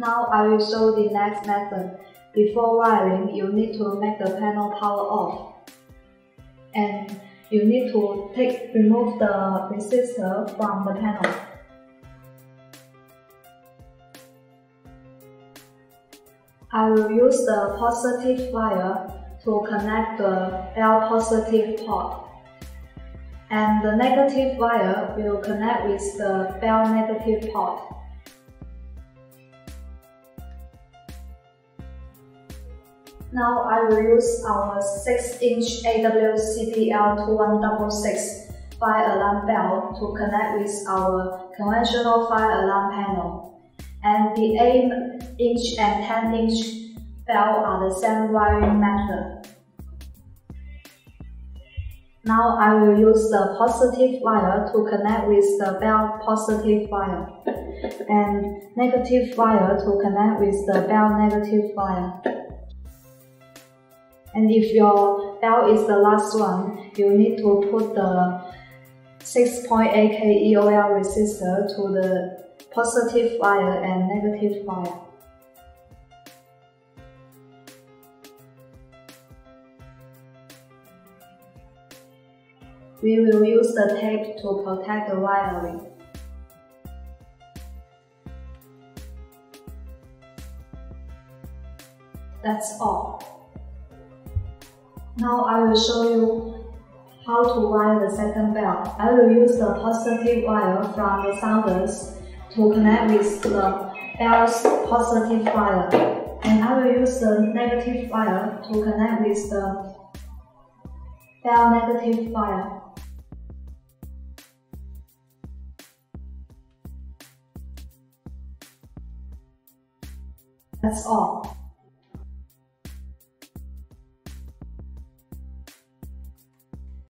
Now I will show the next method. Before wiring, you need to make the panel power off, and you need to remove the resistor from the panel. I will use the positive wire to connect the L positive port, and the negative wire will connect with the L negative port. Now I will use our 6-inch AWCPL2166 fire alarm bell to connect with our conventional fire alarm panel. And the 8-inch and 10-inch bell are the same wiring method. Now I will use the positive wire to connect with the bell positive wire, and negative wire to connect with the bell negative wire. And if your bell is the last one, you need to put the 6.8 keOL resistor to the positive wire and negative wire. We will use the tape to protect the wiring. That's all. Now I will show you how to wire the second bell. I will use the positive wire from the sounders to connect with the bell's positive wire, and I will use the negative wire to connect with the bell negative wire. That's all.